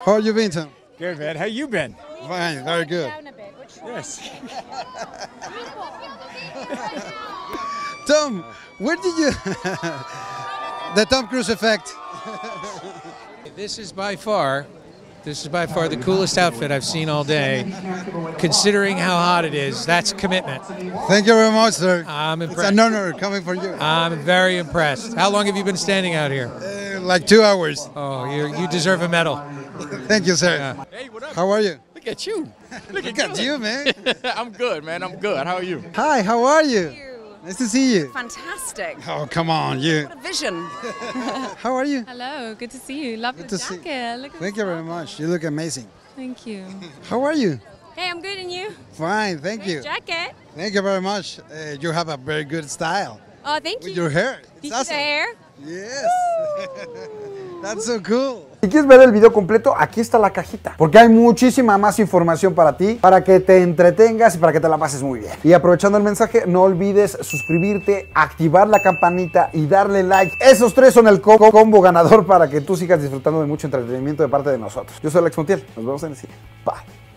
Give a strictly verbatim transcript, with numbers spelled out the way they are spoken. How have you been, Tom? Good, man. How you been? Fine, very good. Yes. Tom, where did you... the Tom Cruise effect. This is by far, this is by far the coolest outfit I've seen all day. Considering how hot it is, that's commitment. Thank you very much, sir. I'm impressed. It's an honor coming for you. I'm very impressed. How long have you been standing out here? Uh, like two hours. Oh, you you deserve a medal. Thank you, sir. Yeah. Hey, what up? How are you? Look at you. Look at, Look at you, man. I'm good, man. I'm good. How are you? Hi, how are you? Nice to see you. Fantastic. Oh, come on, you. What a vision. How are you? Hello, good to see you. Love good your jacket. Look at Thank you very much. You look amazing. Thank you. How are you? Hey, I'm good, and you? Fine, thank great you. jacket. Thank you very much. Uh, you have a very good style. Oh, thank With you. Your hair. It's awesome. The hair? Yes. That's so cool. Si quieres ver el video completo, aquí está la cajita, porque hay muchísima más información para ti, para que te entretengas y para que te la pases muy bien. Y aprovechando el mensaje, no olvides suscribirte, activar la campanita y darle like. Esos tres son el combo, combo ganador para que tú sigas disfrutando de mucho entretenimiento de parte de nosotros. Yo soy Alex Montiel, nos vemos en el siguiente. Bye.